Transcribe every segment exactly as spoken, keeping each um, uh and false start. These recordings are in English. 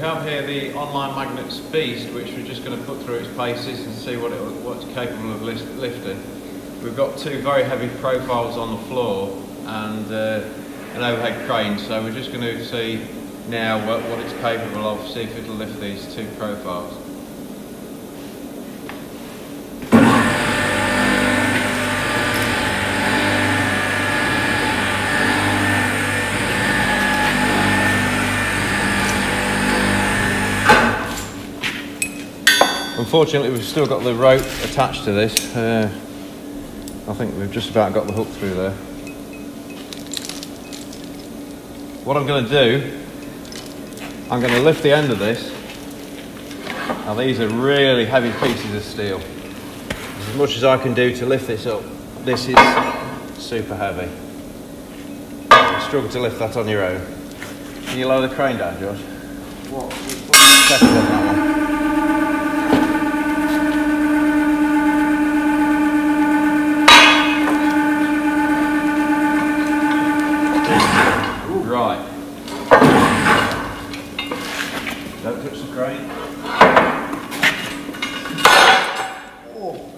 We have here the Online Magnets Beast, which we're just going to put through its paces and see what it, what it's capable of lifting. We've got two very heavy profiles on the floor and uh, an overhead crane, so we're just going to see now what, what it's capable of, see if it'll lift these two profiles. Unfortunately, we've still got the rope attached to this. Uh, I think we've just about got the hook through there. What I'm going to do, I'm going to lift the end of this. Now these are really heavy pieces of steel. As much as I can do to lift this up, this is super heavy. You struggle to lift that on your own. Can you lower the crane down, Josh? What? Step on that one. Right. Don't touch the crane. Oh.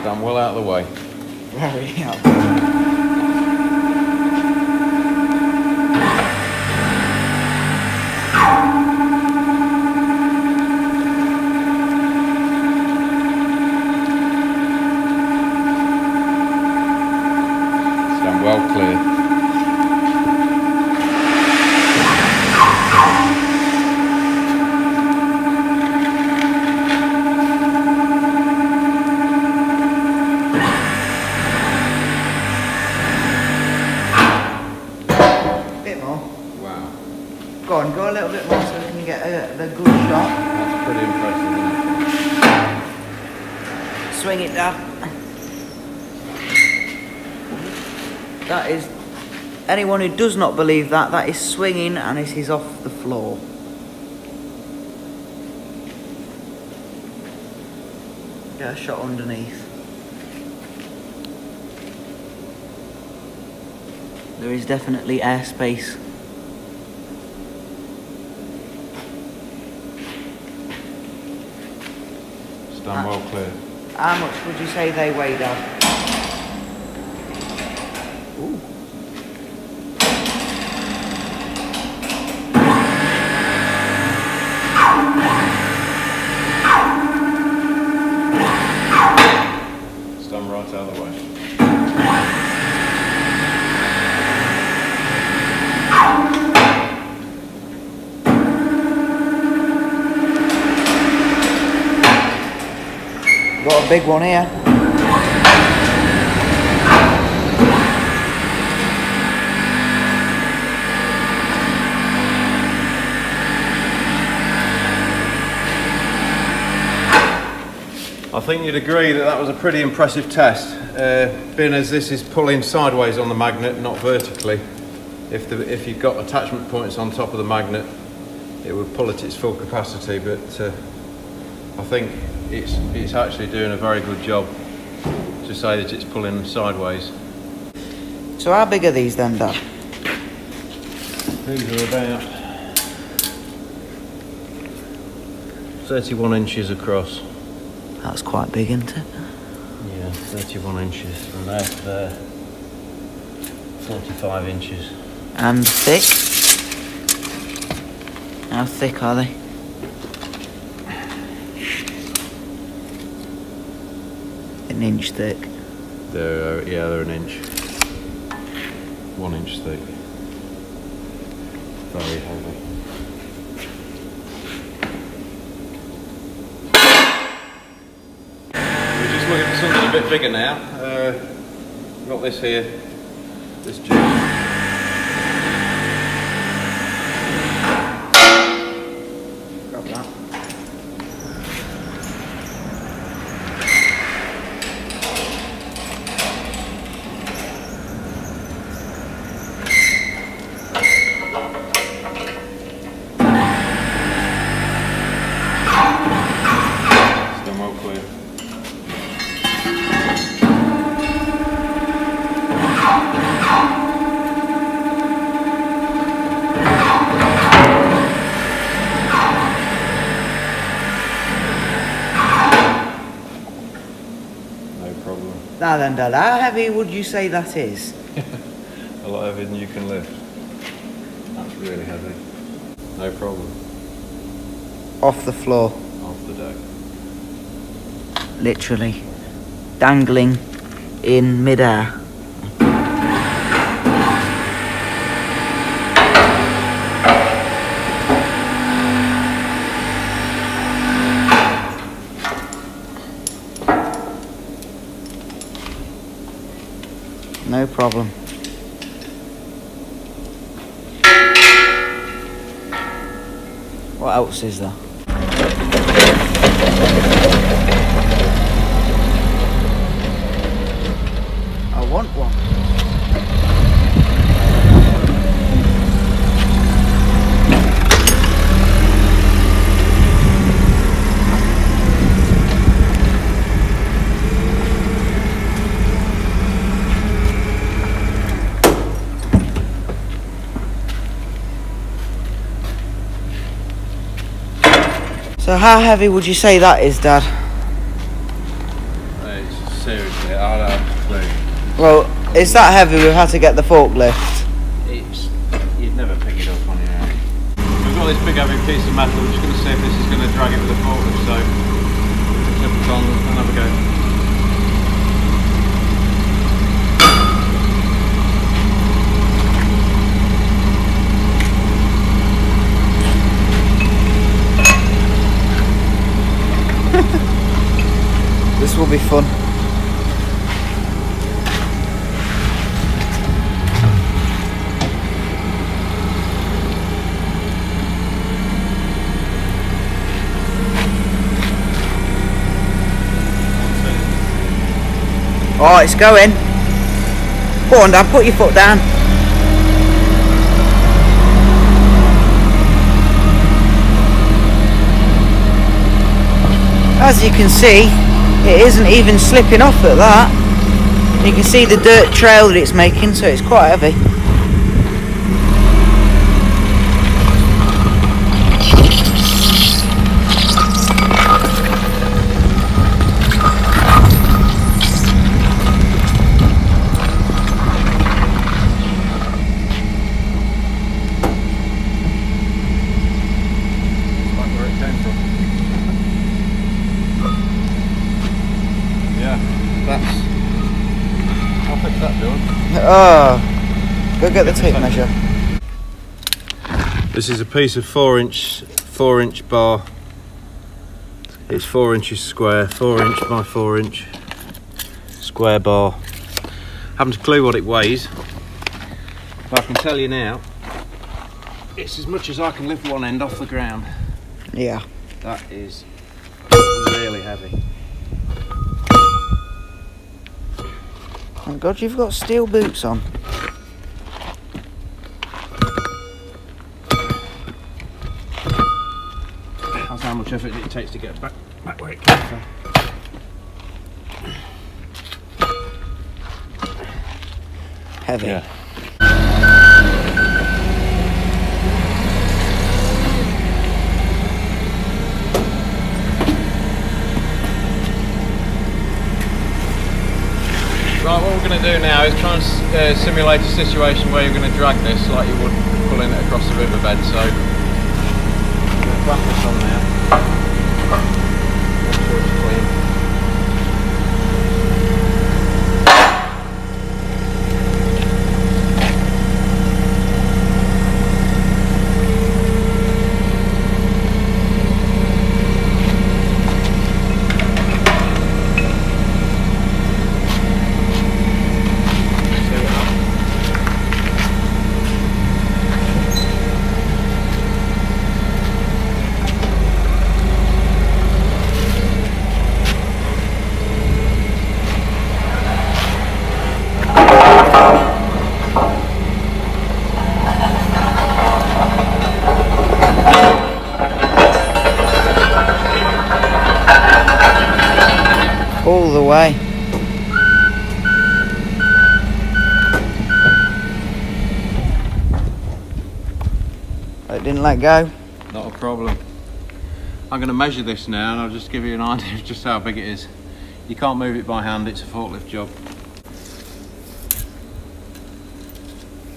Stand well out of the way. Very out. Well clear. Bit more. Wow. Go on, go a little bit more so we can get a, a good shot. That's pretty impressive, isn't it? Swing it down. That is, anyone who does not believe that, that is swinging and it is off the floor. Get a shot underneath. There is definitely airspace. Stand well clear. How much would you say they weigh, Dad? Ooh. Stand right out of the way. Got a big one here. I think you'd agree that that was a pretty impressive test, uh, being as this is pulling sideways on the magnet, not vertically. If, the, if you've got attachment points on top of the magnet, it would pull at its full capacity, but uh, I think it's, it's actually doing a very good job to say that it's pulling sideways. So how big are these then, Dad? These are about thirty-one inches across. That's quite big, isn't it? Yeah, thirty-one inches from there to there, forty-five inches. And thick? How thick are they? An inch thick? They're, uh, yeah, they're an inch. One inch thick. Very heavy. Looking at something a bit bigger now. Uh, we've got this here, this juice. Grab that. Ah, then, Dad, how heavy would you say that is? A lot heavier than you can lift. That's really heavy. No problem. Off the floor. Off the deck. Literally. Dangling in midair. No problem. What else is there? I want one. So how heavy would you say that is, Dad? It's seriously, I don't have a clue. Well, it's that heavy we've had to get the forklift. It's, you'd never pick it up on your own. We've got this big heavy piece of metal, we're just going to see if this is going to drag it with the forklift, so let's put it on and have a go. This will be fun. Oh, it's going. Go on, Dad, put your foot down. As you can see, it isn't even slipping off at that. You can see the dirt trail that it's making, so it's quite heavy. Oh, go get the tape measure. This is a piece of four inch, four inch bar. It's four inches square, four inch by four inch square bar. Haven't a clue what it weighs, but I can tell you now, it's as much as I can lift one end off the ground. Yeah. That is really heavy. Thank God you've got steel boots on. That's how much effort it takes to get back, back where it came from. Heavy. Yeah. Right, what we're going to do now is try and uh, simulate a situation where you're going to drag this like you would pulling it across the riverbed, so I'm going to clamp this on now. Make sure it's clean. All the way. It didn't let go. Not a problem. I'm going to measure this now and I'll just give you an idea of just how big it is. You can't move it by hand, it's a forklift job.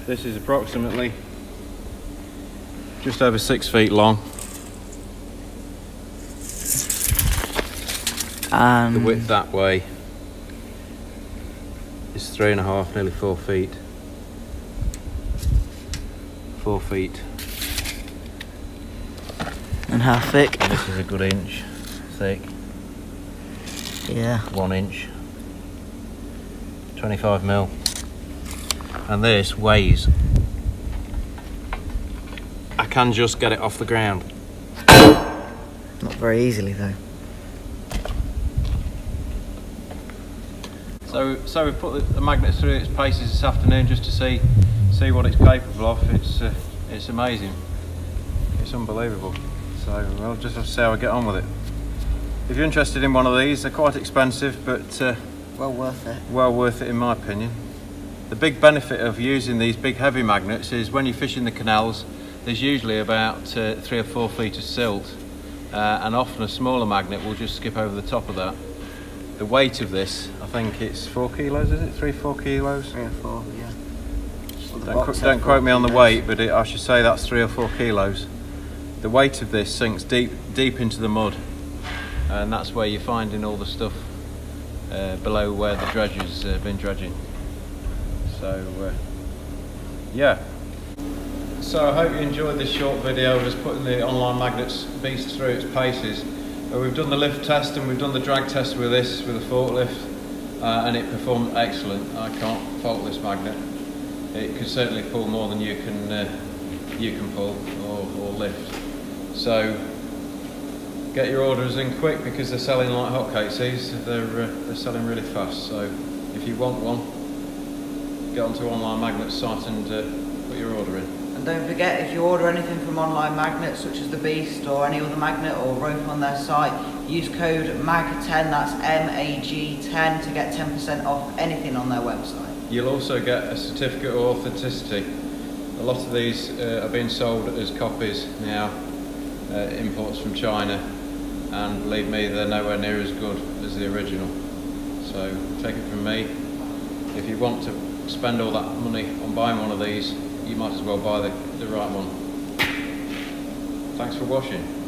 This is approximately just over six feet long. Um, the width that way is three and a half, nearly four feet. Four feet. And how thick? And this is a good inch thick. Yeah. One inch. twenty-five mil. And this weighs. I can just get it off the ground. Not very easily though. So, so we've put the, the magnets through its paces this afternoon just to see see what it's capable of. It's uh, it's amazing. It's unbelievable. So we'll just have to see how I get on with it. If you're interested in one of these, they're quite expensive, but uh, well worth it. Well worth it in my opinion. The big benefit of using these big heavy magnets is when you fish in the canals, there's usually about uh, three or four feet of silt, uh, and often a smaller magnet will just skip over the top of that. The weight of this, I think it's four kilos, is it? Three, four kilos? Three or four, yeah. Well, don't qu don't quote me on the weight, but it, I should say that's three or four kilos. The weight of this sinks deep, deep into the mud, and that's where you're finding all the stuff uh, below where the dredger's uh, been dredging. So, uh, yeah. So I hope you enjoyed this short video of us putting the Online Magnets Beast through its paces. We've done the lift test and we've done the drag test with this, with a forklift, uh, and it performed excellent. I can't fault this magnet. It can certainly pull more than you can uh, you can pull or, or lift. So get your orders in quick because they're selling like hotcakes. These they're uh, they're selling really fast. So if you want one, get onto Online Magnets site and uh, put your order in. Don't forget, if you order anything from Online Magnets, such as the Beast or any other magnet or rope on their site, use code M A G ten, that's M A G ten, to get ten percent off anything on their website. You'll also get a certificate of authenticity. A lot of these uh, are being sold as copies now, uh, imports from China, and believe me, they're nowhere near as good as the original. So take it from me, if you want to spend all that money on buying one of these, you might as well buy the, the right one. Thanks for watching.